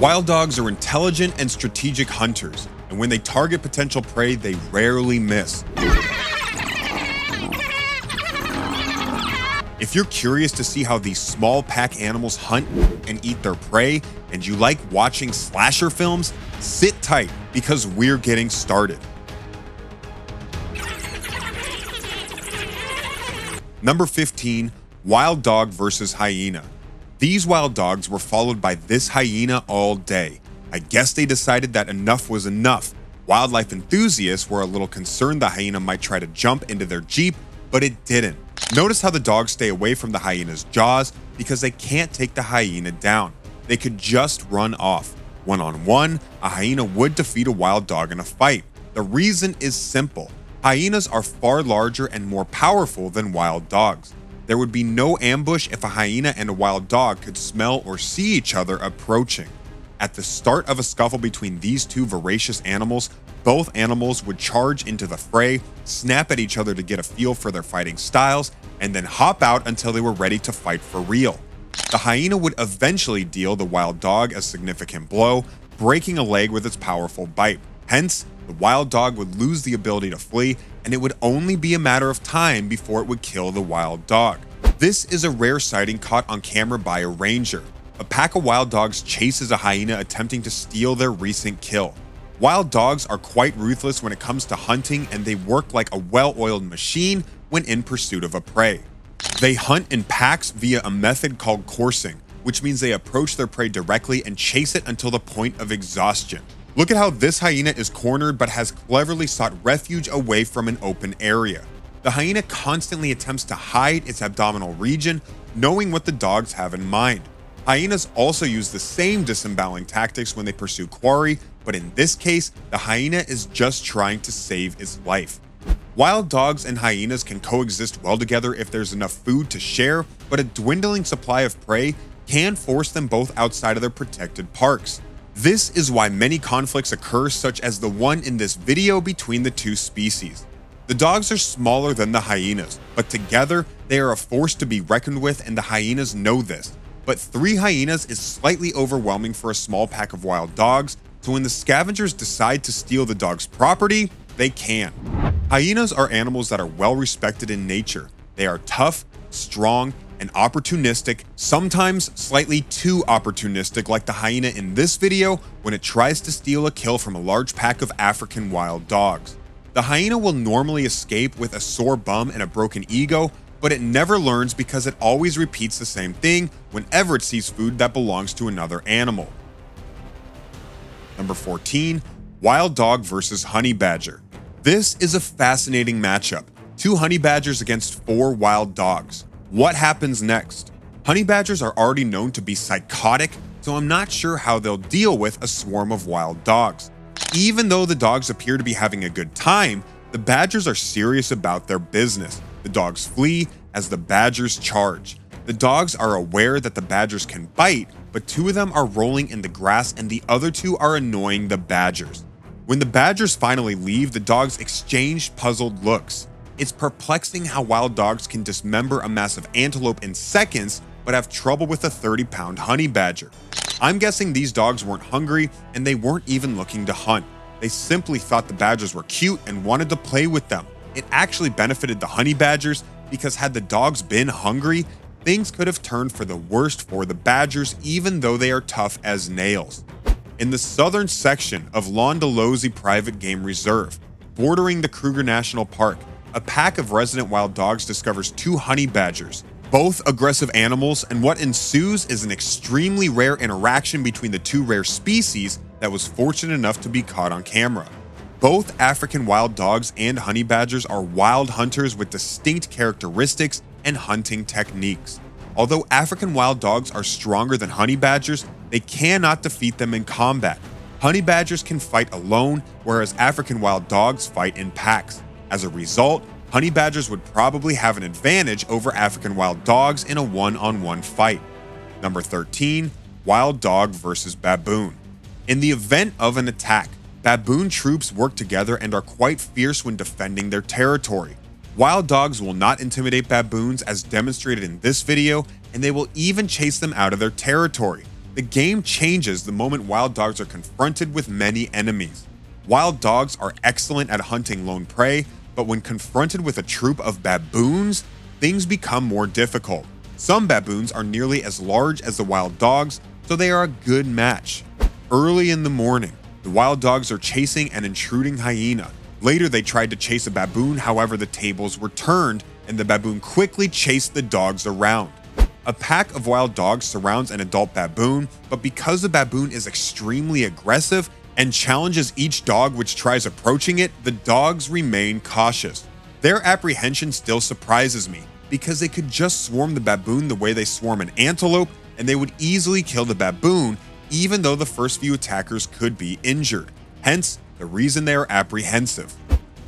Wild dogs are intelligent and strategic hunters, and when they target potential prey, they rarely miss. If you're curious to see how these small pack animals hunt and eat their prey, and you like watching slasher films, sit tight because we're getting started. Number 15, wild dog versus hyena. These wild dogs were followed by this hyena all day. I guess they decided that enough was enough. Wildlife enthusiasts were a little concerned the hyena might try to jump into their Jeep, but it didn't. Notice how the dogs stay away from the hyena's jaws because they can't take the hyena down. They could just run off. One-on-one, a hyena would defeat a wild dog in a fight. The reason is simple. Hyenas are far larger and more powerful than wild dogs. There would be no ambush if a hyena and a wild dog could smell or see each other approaching. At the start of a scuffle between these two voracious animals, both animals would charge into the fray, snap at each other to get a feel for their fighting styles, and then hop out until they were ready to fight for real. The hyena would eventually deal the wild dog a significant blow, breaking a leg with its powerful bite. Hence, the wild dog would lose the ability to flee, and it would only be a matter of time before it would kill the wild dog. This is a rare sighting caught on camera by a ranger. A pack of wild dogs chases a hyena attempting to steal their recent kill. Wild dogs are quite ruthless when it comes to hunting, and they work like a well-oiled machine when in pursuit of a prey. They hunt in packs via a method called coursing, which means they approach their prey directly and chase it until the point of exhaustion. Look at how this hyena is cornered but has cleverly sought refuge away from an open area. The hyena constantly attempts to hide its abdominal region, knowing what the dogs have in mind. Hyenas also use the same disemboweling tactics when they pursue quarry, but in this case, the hyena is just trying to save its life. Wild dogs and hyenas can coexist well together if there's enough food to share, but a dwindling supply of prey can force them both outside of their protected parks. This is why many conflicts occur, such as the one in this video between the two species. The dogs are smaller than the hyenas, but together they are a force to be reckoned with, and the hyenas know this. But 3 hyenas is slightly overwhelming for a small pack of wild dogs, so when the scavengers decide to steal the dog's property, they can. Hyenas are animals that are well respected in nature. They are tough, strong, and opportunistic, sometimes slightly too opportunistic, like the hyena in this video when it tries to steal a kill from a large pack of African wild dogs. The hyena will normally escape with a sore bum and a broken ego, but it never learns because it always repeats the same thing whenever it sees food that belongs to another animal. Number 14, wild dog versus honey badger. This is a fascinating matchup. 2 honey badgers against 4 wild dogs. What happens next? Honey badgers are already known to be psychotic, so I'm not sure how they'll deal with a swarm of wild dogs. Even though the dogs appear to be having a good time, the badgers are serious about their business. The dogs flee as the badgers charge. The dogs are aware that the badgers can bite, but 2 of them are rolling in the grass and the other 2 are annoying the badgers. When the badgers finally leave, the dogs exchange puzzled looks. It's perplexing how wild dogs can dismember a massive antelope in seconds, but have trouble with a 30-pound honey badger. I'm guessing these dogs weren't hungry and they weren't even looking to hunt. They simply thought the badgers were cute and wanted to play with them. It actually benefited the honey badgers because had the dogs been hungry, things could have turned for the worst for the badgers, even though they are tough as nails. In the southern section of Londolozi Private Game Reserve, bordering the Kruger National Park, a pack of resident wild dogs discovers 2 honey badgers, both aggressive animals, and what ensues is an extremely rare interaction between the 2 rare species that was fortunate enough to be caught on camera. Both African wild dogs and honey badgers are wild hunters with distinct characteristics and hunting techniques. Although African wild dogs are stronger than honey badgers, they cannot defeat them in combat. Honey badgers can fight alone, whereas African wild dogs fight in packs. As a result, honey badgers would probably have an advantage over African wild dogs in a one-on-one fight. Number 13, wild dog versus baboon. In the event of an attack, baboon troops work together and are quite fierce when defending their territory. Wild dogs will not intimidate baboons as demonstrated in this video, and they will even chase them out of their territory. The The game changes the moment wild dogs are confronted with many enemies. Wild dogs are excellent at hunting lone prey, but when confronted with a troop of baboons, things become more difficult. Some baboons are nearly as large as the wild dogs, so they are a good match. Early in the morning, the wild dogs are chasing an intruding hyena. Later, they tried to chase a baboon, however the tables were turned, and the baboon quickly chased the dogs around. A pack of wild dogs surrounds an adult baboon, but because the baboon is extremely aggressive and challenges each dog which tries approaching it, the dogs remain cautious. Their apprehension still surprises me, because they could just swarm the baboon the way they swarm an antelope, and they would easily kill the baboon, even though the first few attackers could be injured. Hence, the reason they are apprehensive.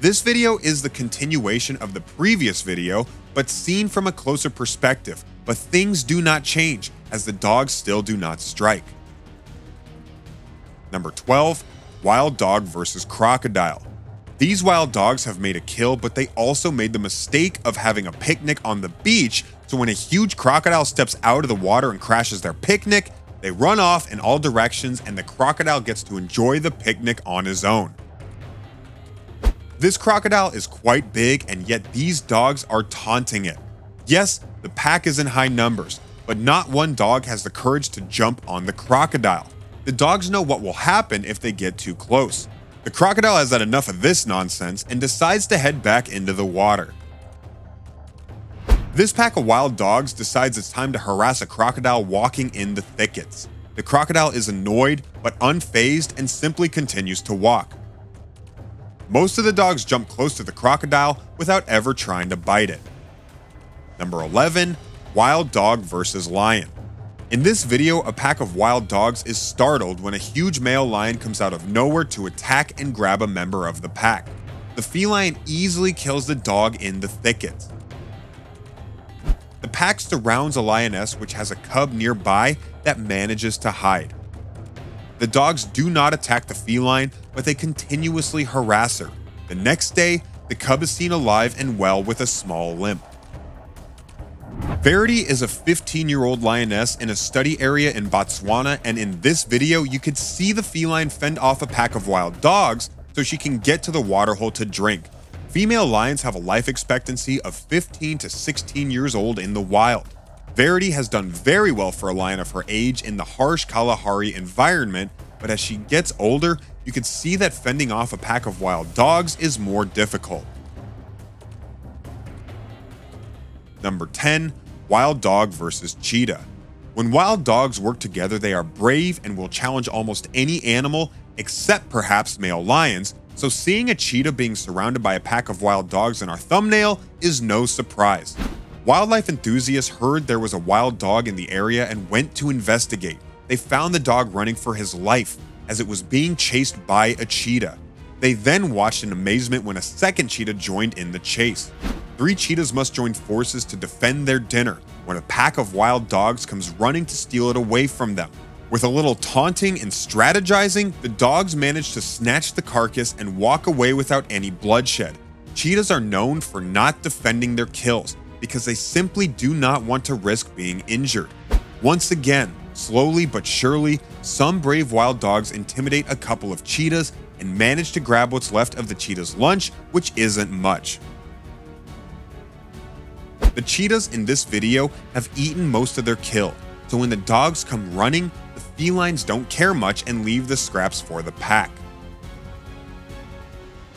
This video is the continuation of the previous video, but seen from a closer perspective, but things do not change as the dogs still do not strike. Number 12, wild dog versus crocodile. These wild dogs have made a kill, but they also made the mistake of having a picnic on the beach, so when a huge crocodile steps out of the water and crashes their picnic, they run off in all directions and the crocodile gets to enjoy the picnic on his own. This crocodile is quite big, and yet these dogs are taunting it. Yes, the pack is in high numbers, but not one dog has the courage to jump on the crocodile. The dogs know what will happen if they get too close. The crocodile has had enough of this nonsense and decides to head back into the water. This pack of wild dogs decides it's time to harass a crocodile walking in the thickets. The crocodile is annoyed but unfazed and simply continues to walk. Most of the dogs jump close to the crocodile without ever trying to bite it. Number 11, wild dog versus lion. In this video, a pack of wild dogs is startled when a huge male lion comes out of nowhere to attack and grab a member of the pack. The feline easily kills the dog in the thickets. The pack surrounds a lioness which has a cub nearby that manages to hide. The dogs do not attack the feline, but they continuously harass her. The next day, the cub is seen alive and well with a small limp. Verity is a 15-year-old lioness in a study area in Botswana, and in this video, you could see the feline fend off a pack of wild dogs so she can get to the waterhole to drink. Female lions have a life expectancy of 15 to 16 years old in the wild. Verity has done very well for a lion of her age in the harsh Kalahari environment, but as she gets older, you can see that fending off a pack of wild dogs is more difficult. Number 10, wild dog versus cheetah. When wild dogs work together, they are brave and will challenge almost any animal, except perhaps male lions, so seeing a cheetah being surrounded by a pack of wild dogs in our thumbnail is no surprise. Wildlife enthusiasts heard there was a wild dog in the area and went to investigate. They found the dog running for his life as it was being chased by a cheetah. They then watched in amazement when a second cheetah joined in the chase. 3 cheetahs must join forces to defend their dinner when a pack of wild dogs comes running to steal it away from them. With a little taunting and strategizing, the dogs manage to snatch the carcass and walk away without any bloodshed. Cheetahs are known for not defending their kills because they simply do not want to risk being injured. Once again, slowly but surely, some brave wild dogs intimidate a couple of cheetahs and manage to grab what's left of the cheetah's lunch, which isn't much. The cheetahs in this video have eaten most of their kill, so when the dogs come running, felines don't care much and leave the scraps for the pack.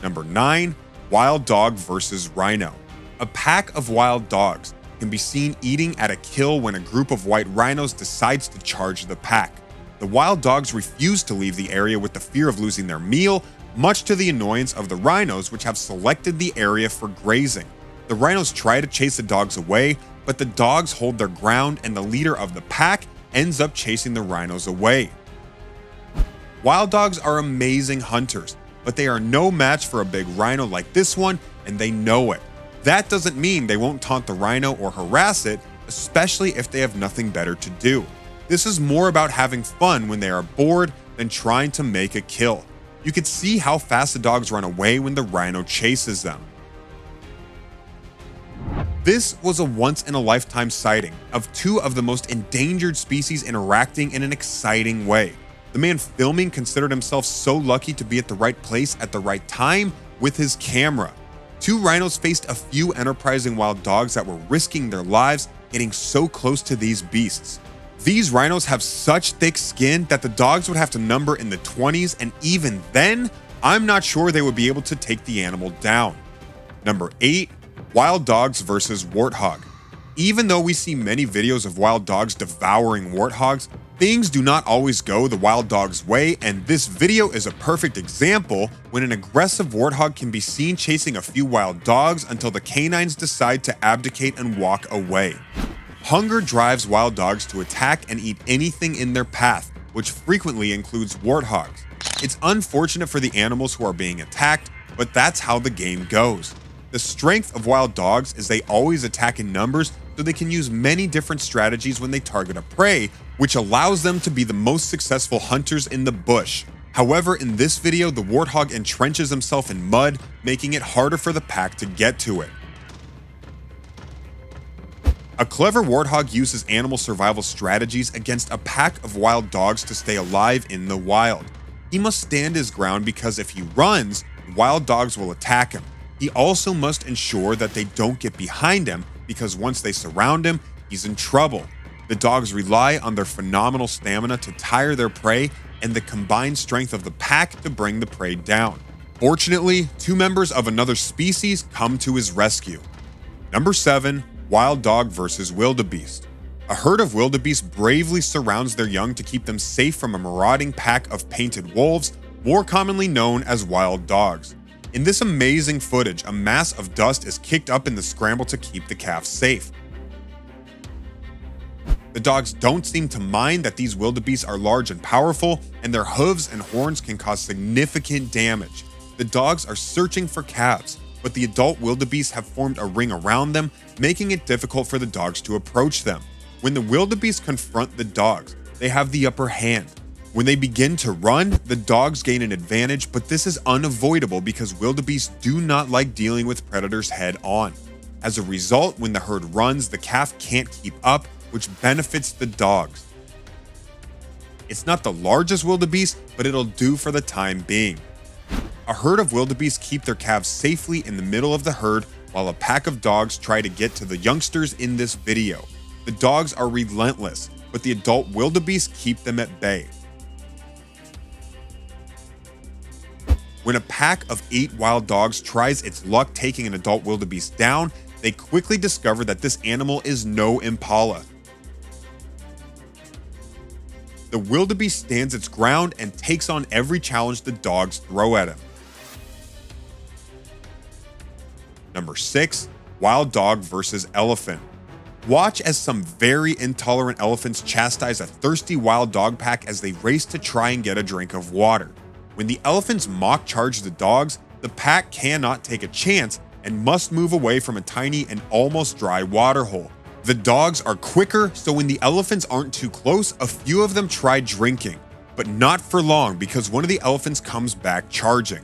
Number 9, wild dog versus rhino. A pack of wild dogs can be seen eating at a kill when a group of white rhinos decides to charge the pack. The wild dogs refuse to leave the area with the fear of losing their meal, much to the annoyance of the rhinos, which have selected the area for grazing. The rhinos try to chase the dogs away, but the dogs hold their ground and the leader of the pack ends up chasing the rhinos away. Wild dogs are amazing hunters, but they are no match for a big rhino like this one, and they know it. That doesn't mean they won't taunt the rhino or harass it, especially if they have nothing better to do. This is more about having fun when they are bored than trying to make a kill. You can see how fast the dogs run away when the rhino chases them. This was a once-in-a-lifetime sighting of two of the most endangered species interacting in an exciting way. The man filming considered himself so lucky to be at the right place at the right time with his camera. Two rhinos faced a few enterprising wild dogs that were risking their lives getting so close to these beasts. These rhinos have such thick skin that the dogs would have to number in the 20s, and even then, I'm not sure they would be able to take the animal down. Number 8. Wild dogs versus warthog. Even though we see many videos of wild dogs devouring warthogs, things do not always go the wild dog's way, and this video is a perfect example when an aggressive warthog can be seen chasing a few wild dogs until the canines decide to abdicate and walk away. Hunger drives wild dogs to attack and eat anything in their path, which frequently includes warthogs. It's unfortunate for the animals who are being attacked, but that's how the game goes. The strength of wild dogs is they always attack in numbers, so they can use many different strategies when they target a prey, which allows them to be the most successful hunters in the bush. However, in this video, the warthog entrenches himself in mud, making it harder for the pack to get to it. A clever warthog uses animal survival strategies against a pack of wild dogs to stay alive in the wild. He must stand his ground because if he runs, wild dogs will attack him. He also must ensure that they don't get behind him, because once they surround him, he's in trouble. The dogs rely on their phenomenal stamina to tire their prey and the combined strength of the pack to bring the prey down. Fortunately, two members of another species come to his rescue. Number 7. Wild dog versus wildebeest. A herd of wildebeest bravely surrounds their young to keep them safe from a marauding pack of painted wolves, more commonly known as wild dogs. In this amazing footage, a mass of dust is kicked up in the scramble to keep the calf safe. The dogs don't seem to mind that these wildebeests are large and powerful, and their hooves and horns can cause significant damage. The dogs are searching for calves, but the adult wildebeests have formed a ring around them, making it difficult for the dogs to approach them. When the wildebeests confront the dogs, they have the upper hand. When they begin to run, the dogs gain an advantage, but this is unavoidable because wildebeests do not like dealing with predators head on. As a result, when the herd runs, the calf can't keep up, which benefits the dogs. It's not the largest wildebeest, but it'll do for the time being. A herd of wildebeests keep their calves safely in the middle of the herd, while a pack of dogs try to get to the youngsters in this video. The dogs are relentless, but the adult wildebeests keep them at bay. When a pack of 8 wild dogs tries its luck taking an adult wildebeest down, they quickly discover that this animal is no impala. The wildebeest stands its ground and takes on every challenge the dogs throw at him. Number 6. Wild dog versus elephant. Watch as some very intolerant elephants chastise a thirsty wild dog pack as they race to try and get a drink of water. When the elephants mock charge the dogs, the pack cannot take a chance and must move away from a tiny and almost dry water hole. The dogs are quicker, so when the elephants aren't too close, a few of them try drinking, but not for long because one of the elephants comes back charging.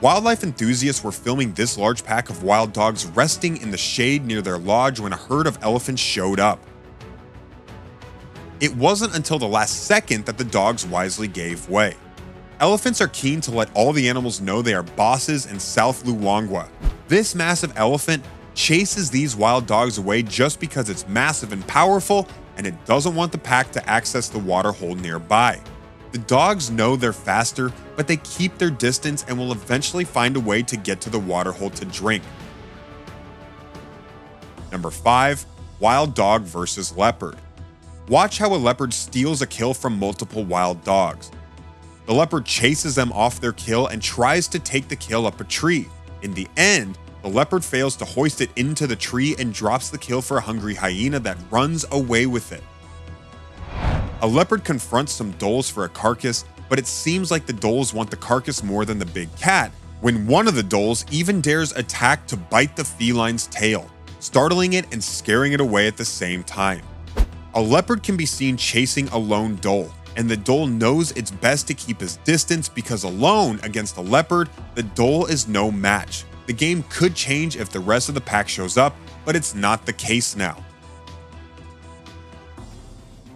Wildlife enthusiasts were filming this large pack of wild dogs resting in the shade near their lodge when a herd of elephants showed up. It wasn't until the last second that the dogs wisely gave way. Elephants are keen to let all the animals know they are bosses in South Luangwa. This massive elephant chases these wild dogs away just because it's massive and powerful, and it doesn't want the pack to access the water hole nearby. The dogs know they're faster, but they keep their distance and will eventually find a way to get to the water hole to drink. Number 5. Wild dog versus leopard. Watch how a leopard steals a kill from multiple wild dogs. The leopard chases them off their kill and tries to take the kill up a tree. In the end, the leopard fails to hoist it into the tree and drops the kill for a hungry hyena that runs away with it. A leopard confronts some dholes for a carcass, but it seems like the dholes want the carcass more than the big cat, when one of the dholes even dares attack to bite the feline's tail, startling it and scaring it away at the same time. A leopard can be seen chasing a lone dhole, and the dhole knows it's best to keep his distance because alone against a leopard, the dhole is no match. The game could change if the rest of the pack shows up, but but it's not the case now.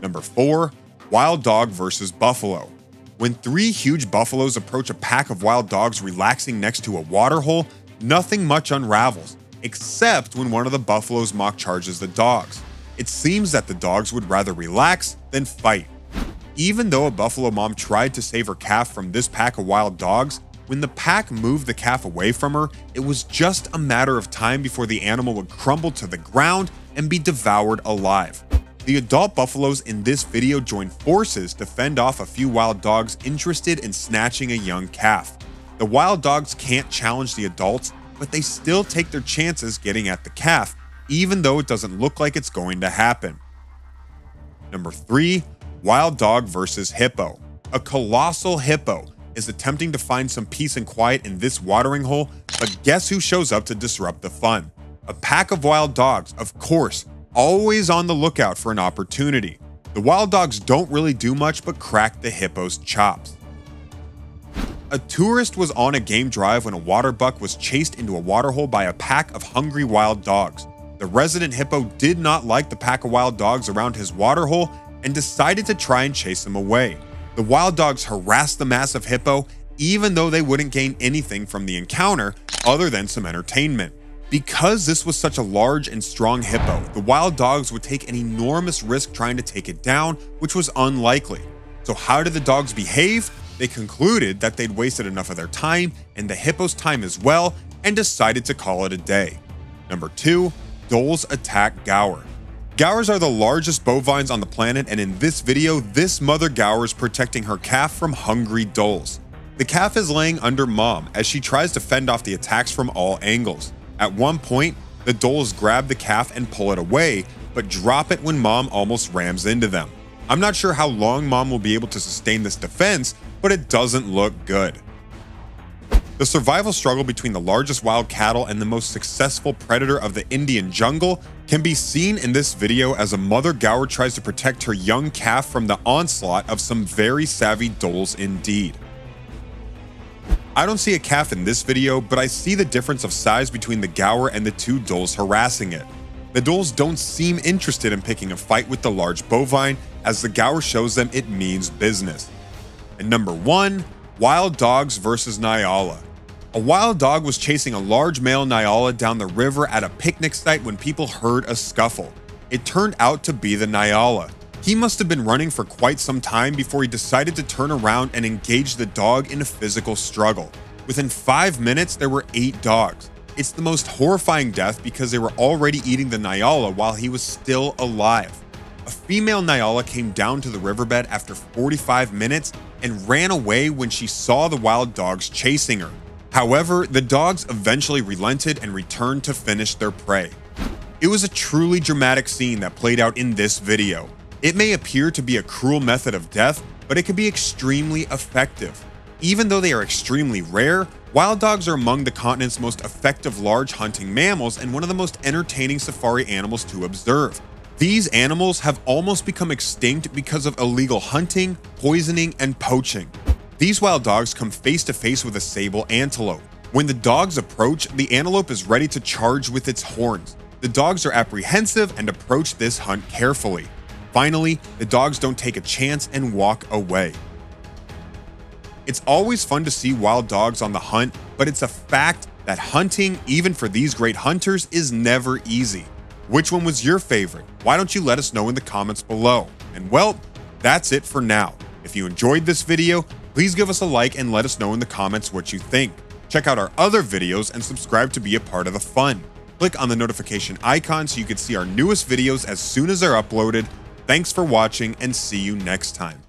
Number 4, wild dog versus buffalo. When 3 huge buffaloes approach a pack of wild dogs relaxing next to a waterhole, nothing much unravels, except when one of the buffaloes mock charges the dogs. It seems that the dogs would rather relax than fight. Even though a buffalo mom tried to save her calf from this pack of wild dogs, when the pack moved the calf away from her, it was just a matter of time before the animal would crumble to the ground and be devoured alive. The adult buffaloes in this video joined forces to fend off a few wild dogs interested in snatching a young calf. The wild dogs can't challenge the adults, but they still take their chances getting at the calf, even though it doesn't look like it's going to happen. Number 3, wild dog versus hippo. A colossal hippo is attempting to find some peace and quiet in this watering hole, but guess who shows up to disrupt the fun? A pack of wild dogs, of course, always on the lookout for an opportunity. The wild dogs don't really do much but crack the hippo's chops. A tourist was on a game drive when a water buck was chased into a waterhole by a pack of hungry wild dogs. The resident hippo did not like the pack of wild dogs around his waterhole and decided to try and chase them away. The wild dogs harassed the massive hippo, even though they wouldn't gain anything from the encounter other than some entertainment. Because this was such a large and strong hippo, the wild dogs would take an enormous risk trying to take it down, which was unlikely. So how did the dogs behave? They concluded that they'd wasted enough of their time and the hippo's time as well, and decided to call it a day. Number 2, doles attack gaur. Gaurs are the largest bovines on the planet, and in this video, this mother gaur is protecting her calf from hungry doles. The calf is laying under mom as she tries to fend off the attacks from all angles. At one point, the doles grab the calf and pull it away, but drop it when mom almost rams into them. I'm not sure how long mom will be able to sustain this defense, but it doesn't look good. The survival struggle between the largest wild cattle and the most successful predator of the Indian jungle can be seen in this video as a mother gaur tries to protect her young calf from the onslaught of some very savvy doles indeed. I don't see a calf in this video, but I see the difference of size between the gaur and the 2 doles harassing it. The doles don't seem interested in picking a fight with the large bovine, as the gaur shows them it means business. And number 1, wild dogs versus Nyala. A wild dog was chasing a large male Nyala down the river at a picnic site when people heard a scuffle. It turned out to be the Nyala. He must have been running for quite some time before he decided to turn around and engage the dog in a physical struggle. Within 5 minutes, there were 8 dogs. It's the most horrifying death because they were already eating the Nyala while he was still alive. A female Nyala came down to the riverbed after 45 minutes and ran away when she saw the wild dogs chasing her. However, the dogs eventually relented and returned to finish their prey. It was a truly dramatic scene that played out in this video. It may appear to be a cruel method of death, but it can be extremely effective. Even though they are extremely rare, wild dogs are among the continent's most effective large hunting mammals and one of the most entertaining safari animals to observe. These animals have almost become extinct because of illegal hunting, poisoning, and poaching. These wild dogs come face to face with a sable antelope. When the dogs approach, the antelope is ready to charge with its horns. The dogs are apprehensive and approach this hunt carefully. Finally, the dogs don't take a chance and walk away. It's always fun to see wild dogs on the hunt, but it's a fact that hunting, even for these great hunters, is never easy. Which one was your favorite? Why don't you let us know in the comments below? And well, that's it for now. If you enjoyed this video, please give us a like and let us know in the comments what you think. Check out our other videos and subscribe to be a part of the fun. Click on the notification icon so you can see our newest videos as soon as they're uploaded. Thanks for watching and see you next time.